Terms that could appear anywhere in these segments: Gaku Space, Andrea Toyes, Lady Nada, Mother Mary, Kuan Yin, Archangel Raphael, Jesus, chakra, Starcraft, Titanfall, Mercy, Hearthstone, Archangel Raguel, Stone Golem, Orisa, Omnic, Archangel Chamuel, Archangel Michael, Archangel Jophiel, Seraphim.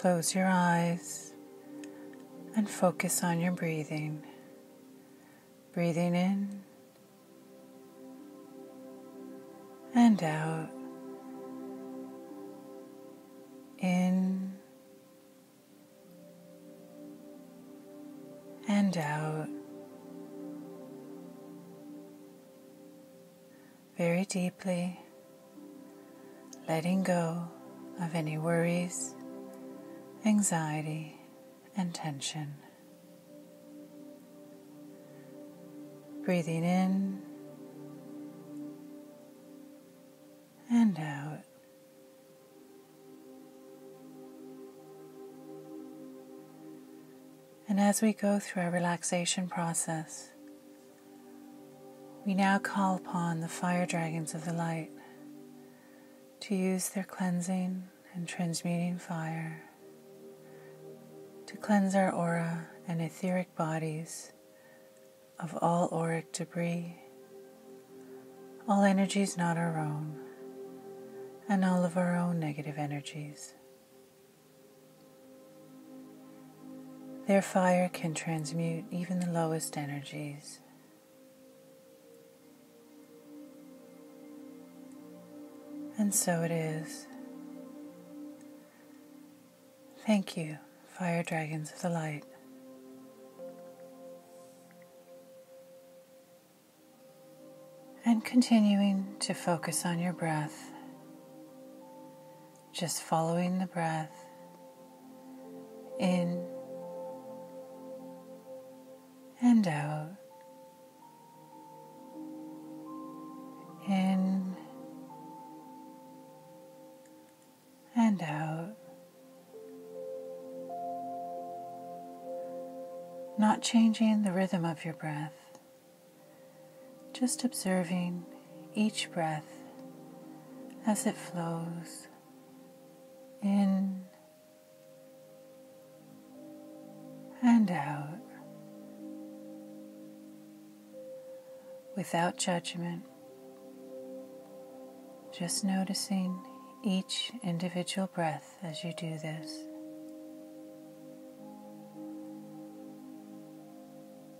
Close your eyes and focus on your breathing. Breathing in and out. In and out. Very deeply, letting go of any worries, anxiety, and tension. Breathing in and out. And as we go through our relaxation process, we now call upon the fire dragons of the light to use their cleansing and transmuting fire to cleanse our aura and etheric bodies of all auric debris, all energies not our own, and all of our own negative energies. Their fire can transmute even the lowest energies. And so it is. Thank you, fire dragons of the light. And continuing to focus on your breath, just following the breath in and out, in and out, not changing the rhythm of your breath. Just observing each breath as it flows in and out without judgment, just noticing each individual breath as you do this.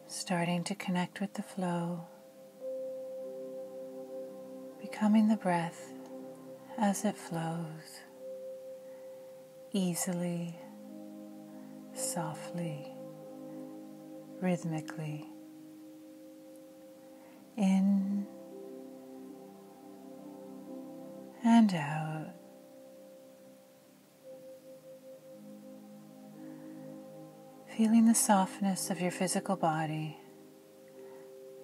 Starting to connect with the flow, becoming the breath as it flows, easily, softly, rhythmically, in and out. Feeling the softness of your physical body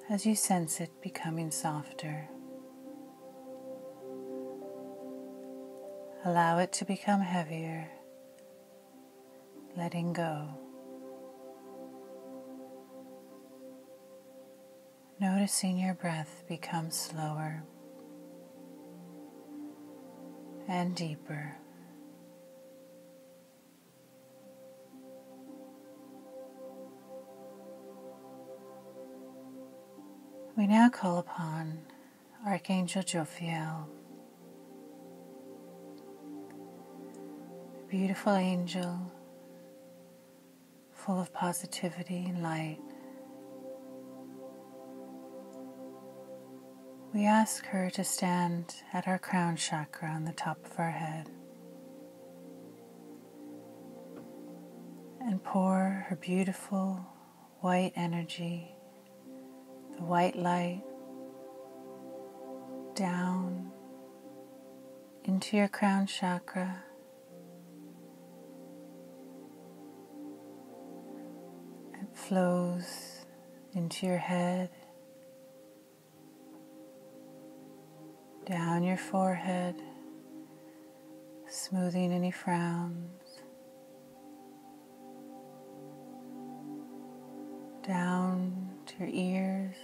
as you sense it becoming softer. Allow it to become heavier, letting go. Noticing your breath become slower and deeper. We now call upon Archangel Jophiel, beautiful angel, full of positivity and light. We ask her to stand at our crown chakra on the top of our head and pour her beautiful white energy, the white light, down into your crown chakra, flows into your head, down your forehead, smoothing any frowns, down to your ears,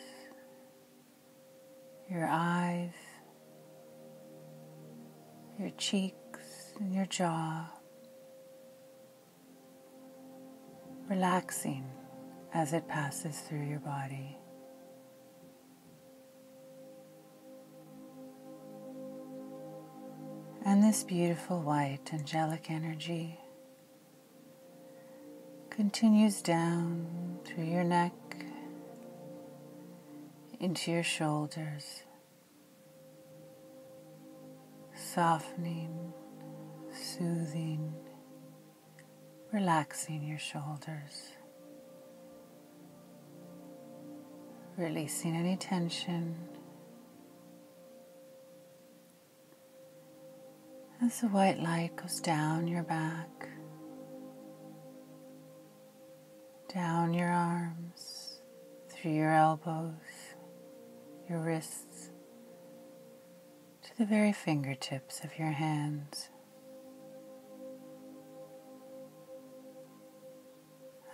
your eyes, your cheeks, and your jaw, relaxing as it passes through your body. And this beautiful white angelic energy continues down through your neck into your shoulders, softening, soothing, relaxing your shoulders, releasing any tension as the white light goes down your back, down your arms, through your elbows, your wrists, to the very fingertips of your hands.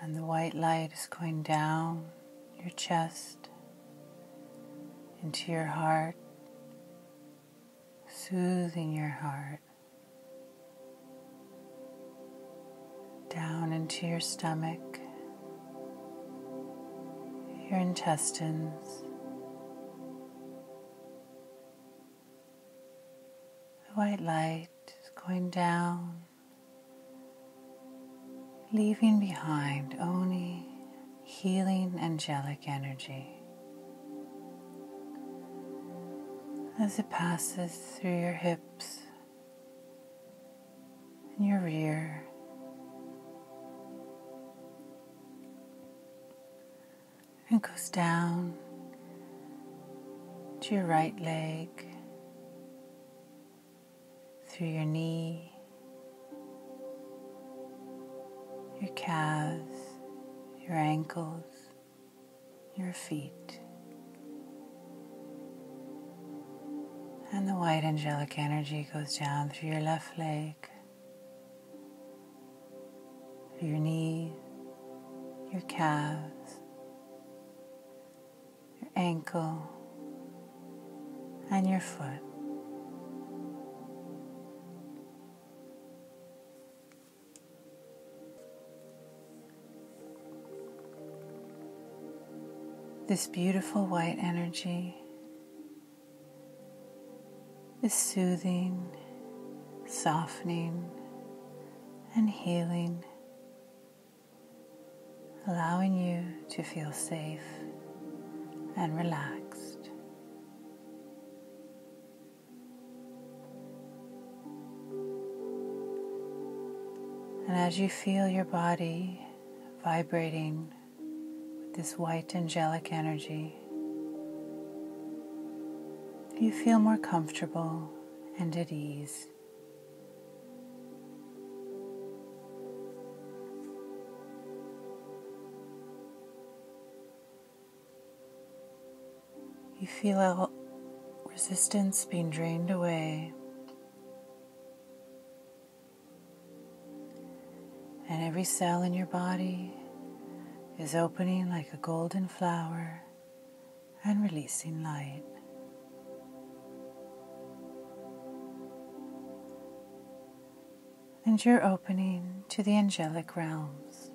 And the white light is going down your chest, into your heart, soothing your heart, down into your stomach, your intestines. The white light is going down, leaving behind only healing angelic energy as it passes through your hips and your rear, and goes down to your right leg, through your knee, your calves, your ankles, your feet. And the white angelic energy goes down through your left leg, through your knee, your calves, your ankle, and your foot. This beautiful white energy is soothing, softening, and healing, allowing you to feel safe and relaxed. And as you feel your body vibrating with this white angelic energy, you feel more comfortable and at ease. You feel all resistance being drained away, and every cell in your body is opening like a golden flower and releasing light. And your opening to the angelic realms.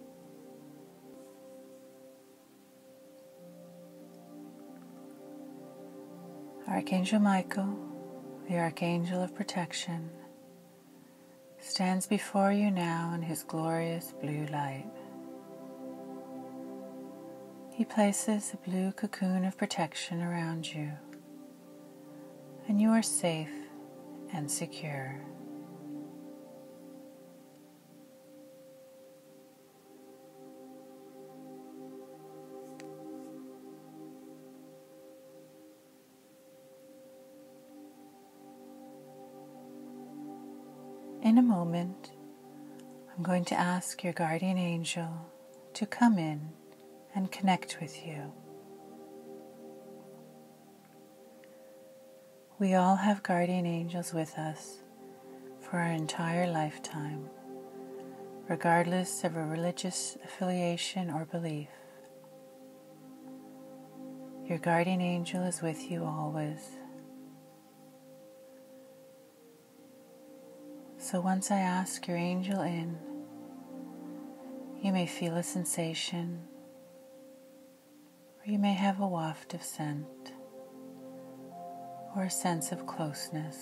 Archangel Michael, the Archangel of Protection, stands before you now in his glorious blue light. He places a blue cocoon of protection around you, and you are safe and secure. In a moment, I'm going to ask your guardian angel to come in and connect with you. We all have guardian angels with us for our entire lifetime, regardless of a religious affiliation or belief. Your guardian angel is with you always. So once I ask your angel in, you may feel a sensation, or you may have a waft of scent, or a sense of closeness.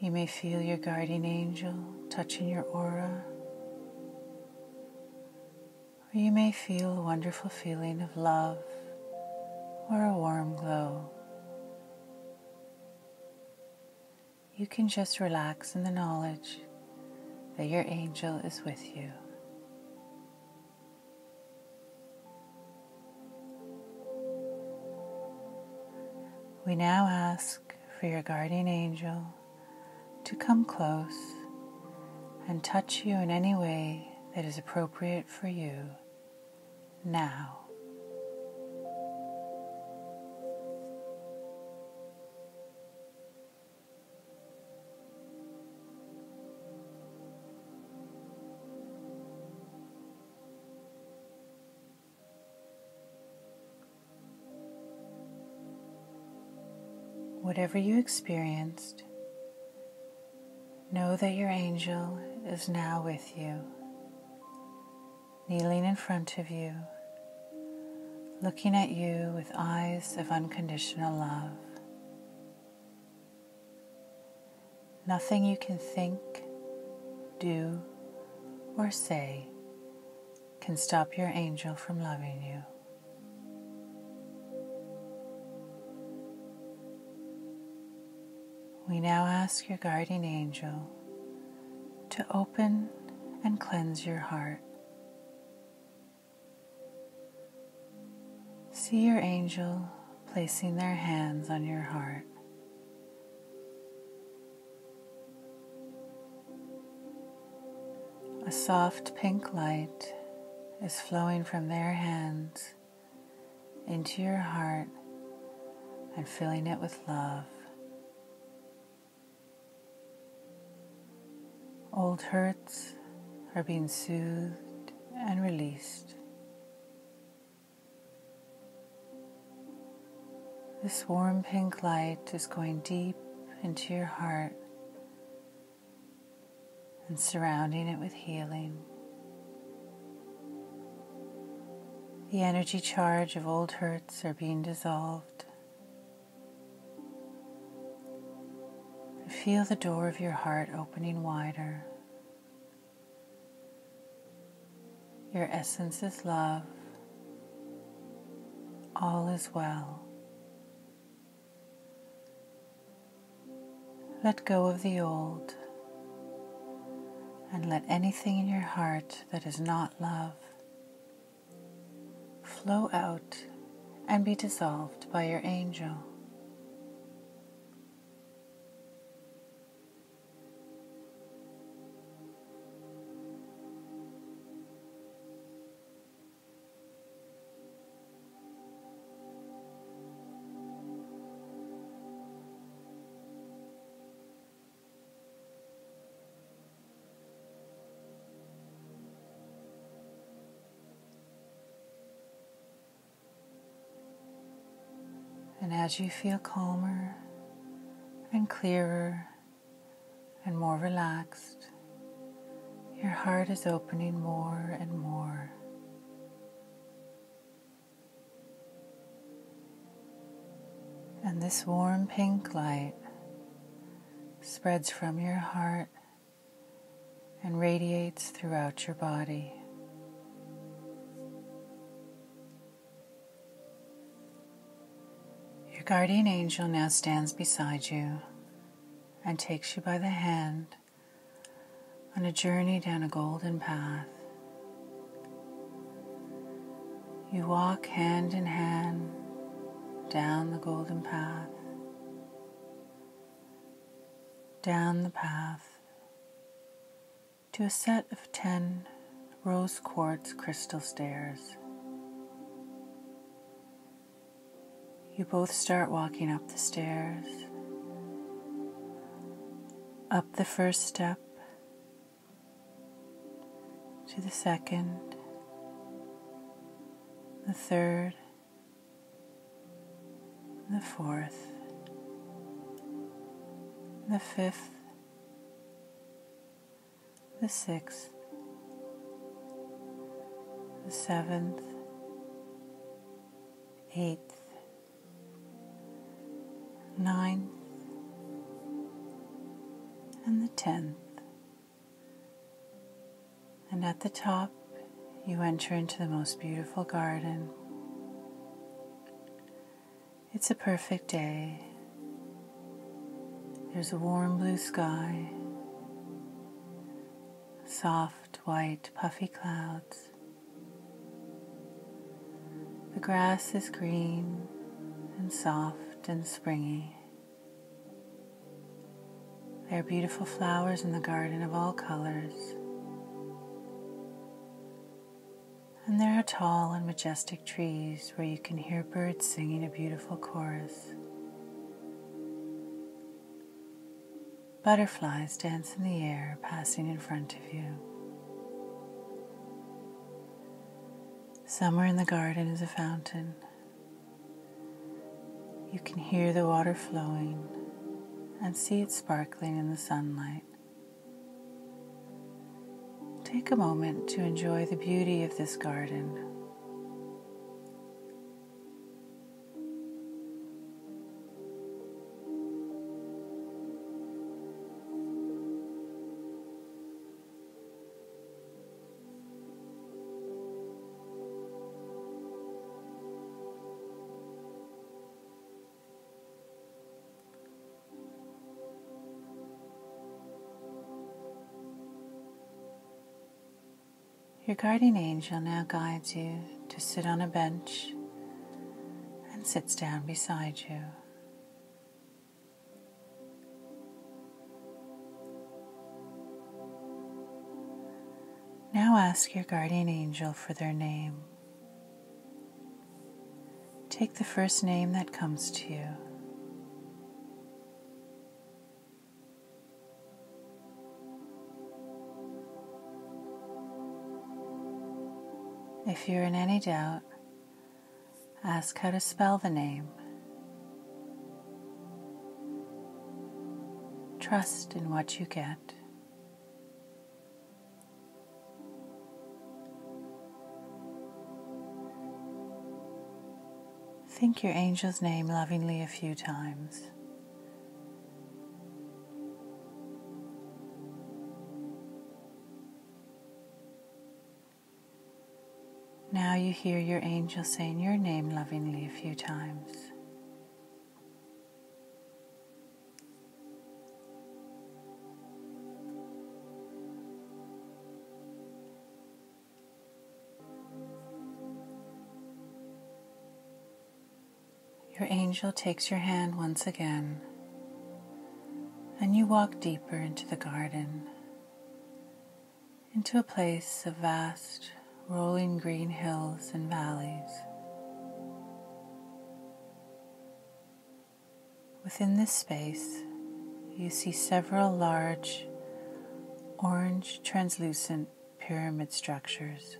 You may feel your guardian angel touching your aura where you may feel a wonderful feeling of love or a warm glow. You can just relax in the knowledge that your angel is with you. We now ask for your guardian angel to come close and touch you in any way that is appropriate for you now. Whatever you experienced, know that your angel is now with you, kneeling in front of you, looking at you with eyes of unconditional love. Nothing you can think, do, or say can stop your angel from loving you. We now ask your guardian angel to open and cleanse your heart. See your angel placing their hands on your heart. A soft pink light is flowing from their hands into your heart and filling it with love. Old hurts are being soothed and released. This warm pink light is going deep into your heart and surrounding it with healing. The energy charge of old hurts are being dissolved. Feel the door of your heart opening wider. Your essence is love. All is well. Let go of the old and let anything in your heart that is not love flow out and be dissolved by your angel. And as you feel calmer and clearer and more relaxed, your heart is opening more and more. And this warm pink light spreads from your heart and radiates throughout your body. Your guardian angel now stands beside you and takes you by the hand on a journey down a golden path. You walk hand in hand down the golden path, down the path to a set of 10 rose quartz crystal stairs. You both start walking up the stairs, up the first step, to the second, the third, the fourth, the fifth, the sixth, the seventh, eighth, 9th and the 10th, and at the top you enter into the most beautiful garden. It's a perfect day. There's a warm blue sky, soft, white, puffy clouds. The grass is green and soft and springy. There are beautiful flowers in the garden of all colors. And there are tall and majestic trees where you can hear birds singing a beautiful chorus. Butterflies dance in the air, passing in front of you. Somewhere in the garden is a fountain. You can hear the water flowing and see it sparkling in the sunlight. Take a moment to enjoy the beauty of this garden. Your guardian angel now guides you to sit on a bench and sits down beside you. Now ask your guardian angel for their name. Take the first name that comes to you. If you're in any doubt, ask how to spell the name. Trust in what you get. Think your angel's name lovingly a few times. Now you hear your angel saying your name lovingly a few times. Your angel takes your hand once again, and you walk deeper into the garden, into a place of vast, rolling green hills and valleys. Within this space, you see several large, orange, translucent pyramid structures.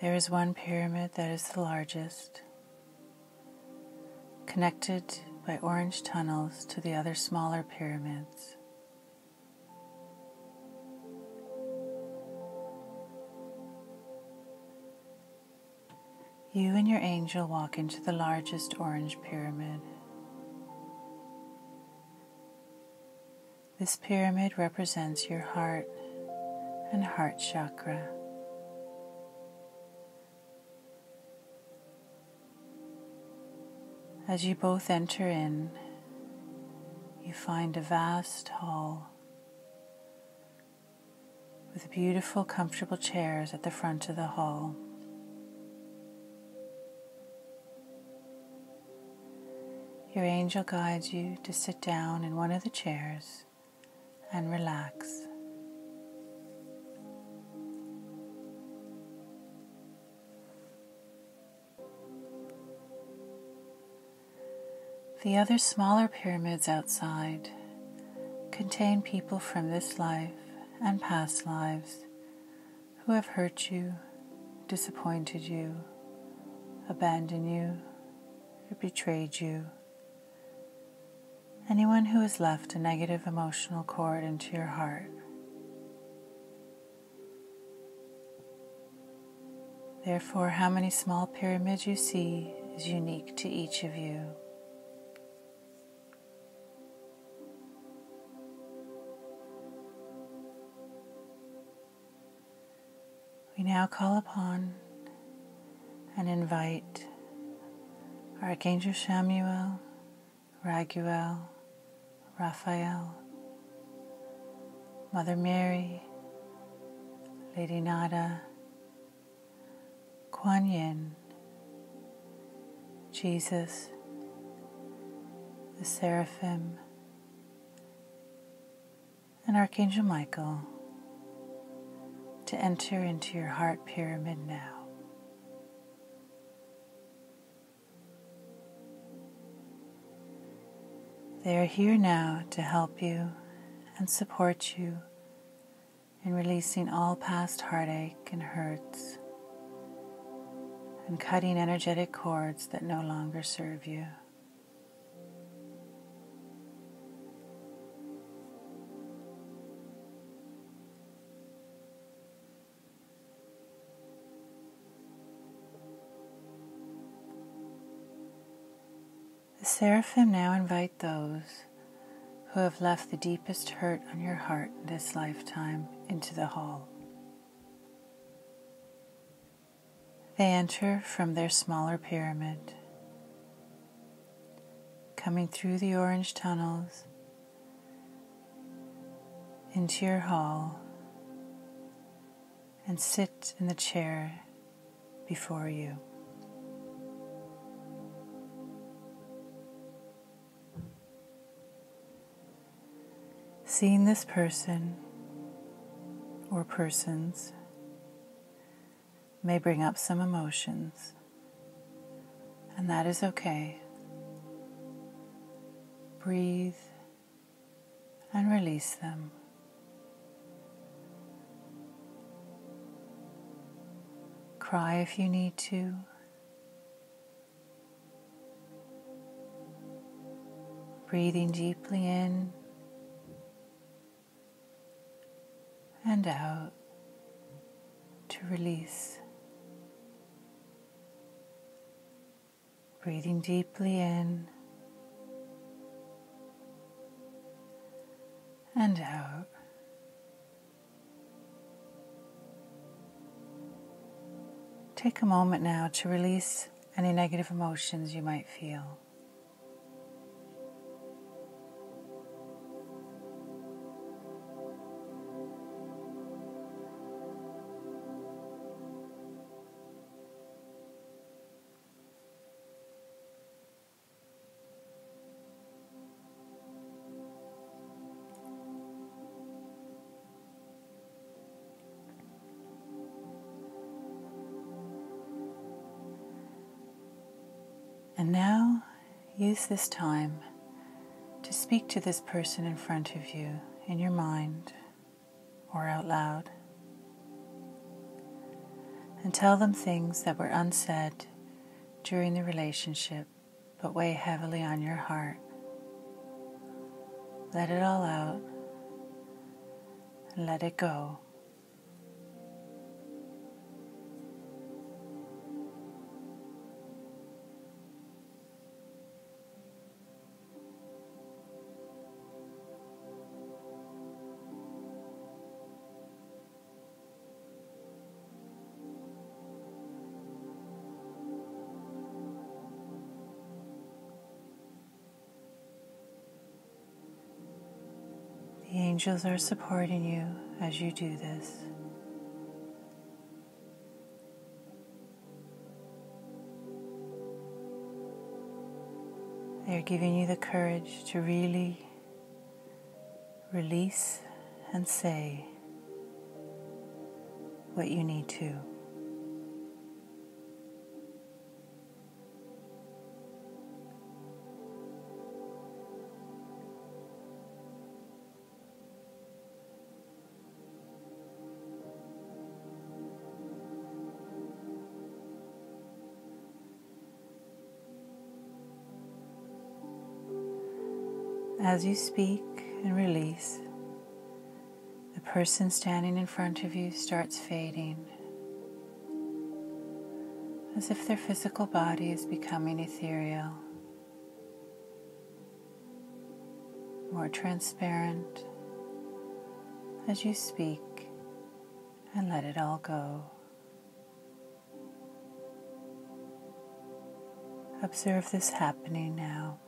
There is one pyramid that is the largest, connected by orange tunnels to the other smaller pyramids. You and your angel walk into the largest orange pyramid. This pyramid represents your heart and heart chakra. As you both enter in, you find a vast hall with beautiful, comfortable chairs at the front of the hall. Your angel guides you to sit down in one of the chairs and relax. The other smaller pyramids outside contain people from this life and past lives who have hurt you, disappointed you, abandoned you, or betrayed you. Anyone who has left a negative emotional cord into your heart. Therefore, how many small pyramids you see is unique to each of you. We now call upon and invite Archangel Chamuel, Raguel, Raphael, Mother Mary, Lady Nada, Kuan Yin, Jesus, the Seraphim, and Archangel Michael to enter into your heart pyramid now. They are here now to help you and support you in releasing all past heartache and hurts and cutting energetic cords that no longer serve you. The Seraphim now invite those who have left the deepest hurt on your heart this lifetime into the hall. They enter from their smaller pyramid, coming through the orange tunnels into your hall and sit in the chair before you. Seeing this person or persons may bring up some emotions, and that is okay. Breathe and release them. Cry if you need to. Breathing deeply in and out to release. Breathing deeply in and out. Take a moment now to release any negative emotions you might feel. And now, use this time to speak to this person in front of you, in your mind, or out loud, and tell them things that were unsaid during the relationship, but weigh heavily on your heart. Let it all out, and let it go. The angels are supporting you as you do this. They are giving you the courage to really release and say what you need to. As you speak and release, the person standing in front of you starts fading, as if their physical body is becoming ethereal, more transparent as you speak and let it all go. Observe this happening now.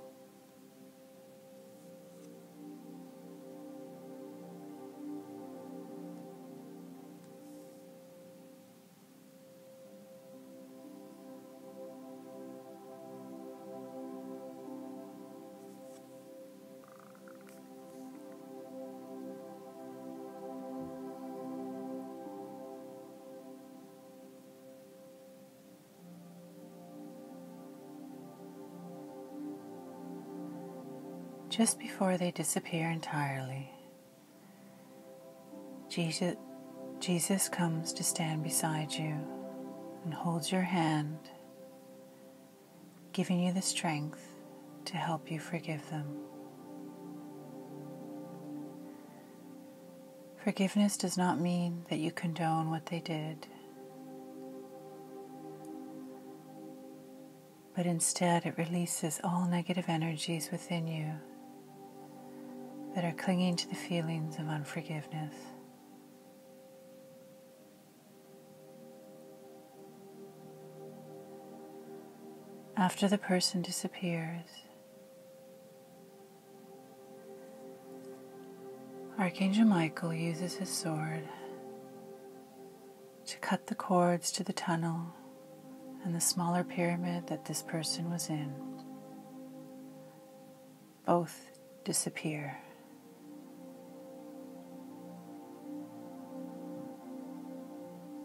Just before they disappear entirely, Jesus comes to stand beside you and holds your hand, giving you the strength to help you forgive them. Forgiveness does not mean that you condone what they did, but instead it releases all negative energies within you that are clinging to the feelings of unforgiveness. After the person disappears, Archangel Michael uses his sword to cut the cords to the tunnel and the smaller pyramid that this person was in. Both disappear.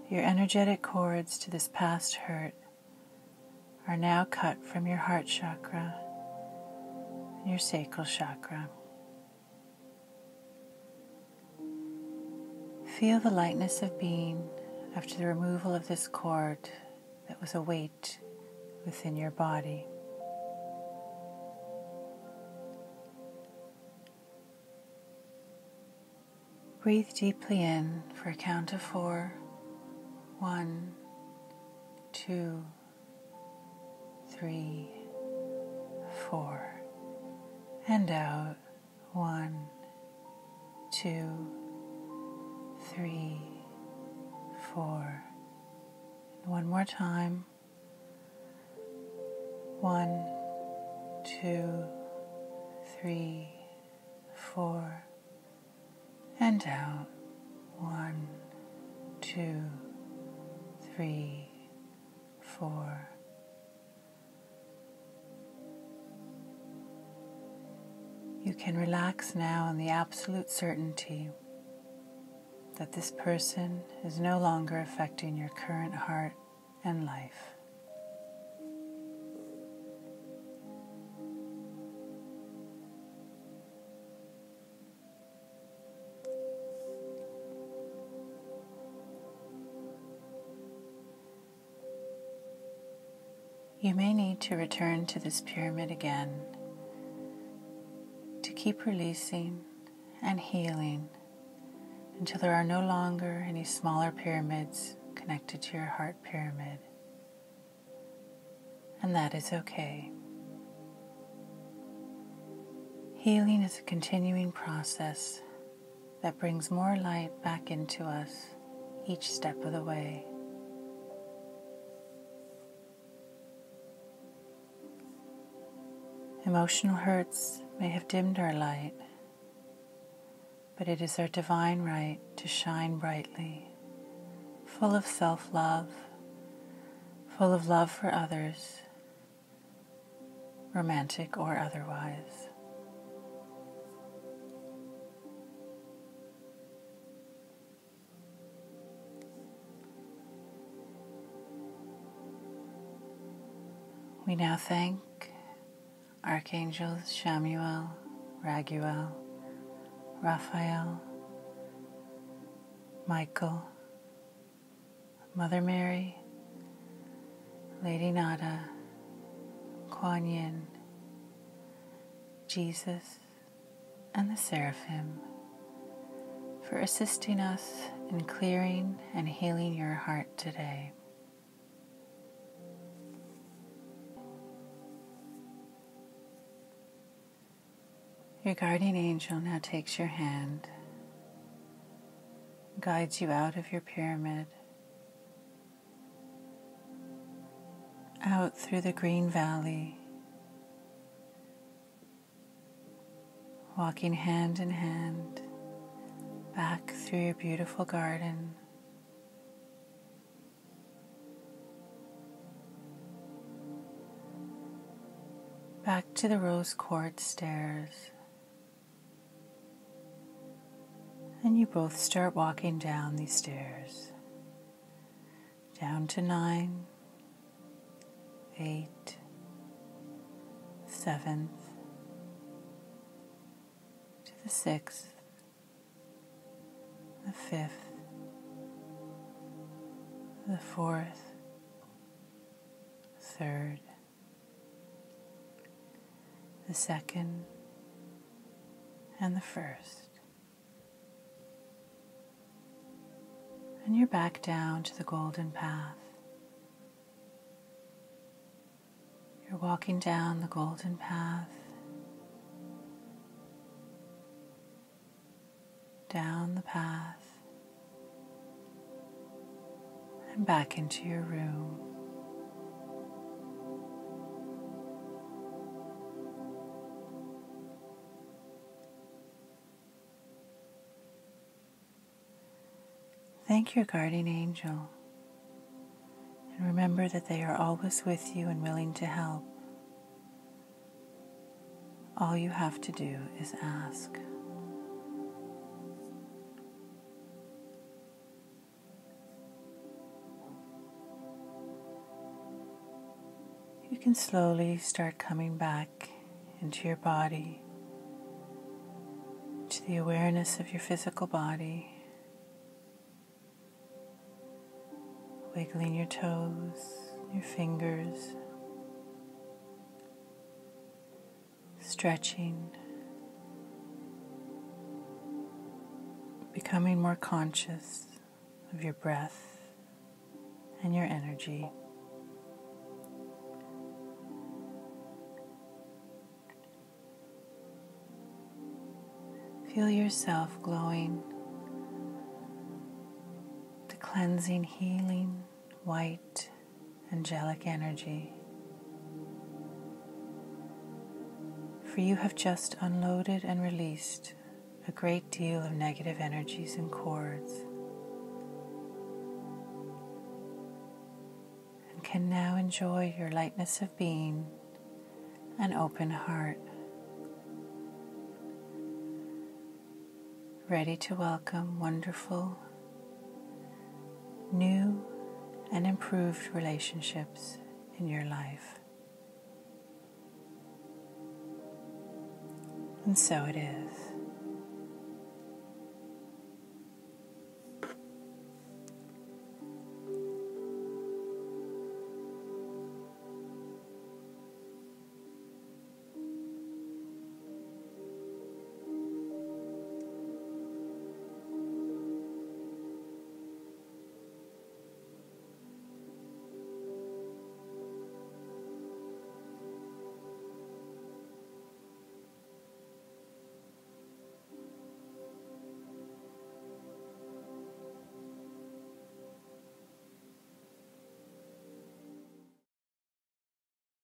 Your energetic cords to this past hurt are now cut from your heart chakra and your sacral chakra. Feel the lightness of being after the removal of this cord that was a weight within your body. Breathe deeply in for a count of 4. 1, 2, 3, 4, and out. 1, 2, 3, 4. And one more time. 1, 2, 3, 4, and out. 1, 2, 3, 4. You can relax now in the absolute certainty that this person is no longer affecting your current heart and life. You may need to return to this pyramid again to keep releasing and healing until there are no longer any smaller pyramids connected to your heart pyramid. And that is okay. Healing is a continuing process that brings more light back into us each step of the way. Emotional hurts may have dimmed our light, but it is our divine right to shine brightly, full of self-love, full of love for others, romantic or otherwise. We now thank Archangels Chamuel, Raguel, Raphael, Michael, Mother Mary, Lady Nada, Kuan Yin, Jesus, and the Seraphim for assisting us in clearing and healing your heart today. Your guardian angel now takes your hand, guides you out of your pyramid, out through the green valley, walking hand in hand back through your beautiful garden. Back to the rose quartz stairs, and you both start walking down these stairs, down to 9, 8, 7th, to the 6th, the 5th, the 4th, 3rd, the 2nd, and the 1st. And you're back down to the golden path. You're walking down the golden path, down the path, and back into your room. Thank your guardian angel, and remember that they are always with you and willing to help. All you have to do is ask. You can slowly start coming back into your body, to the awareness of your physical body. Wiggling your toes, your fingers, stretching, becoming more conscious of your breath and your energy. Feel yourself glowing, the cleansing, healing, white, angelic energy. For you have just unloaded and released a great deal of negative energies and cords, and can now enjoy your lightness of being and open heart, ready to welcome wonderful, new, and improved relationships in your life. And so it is.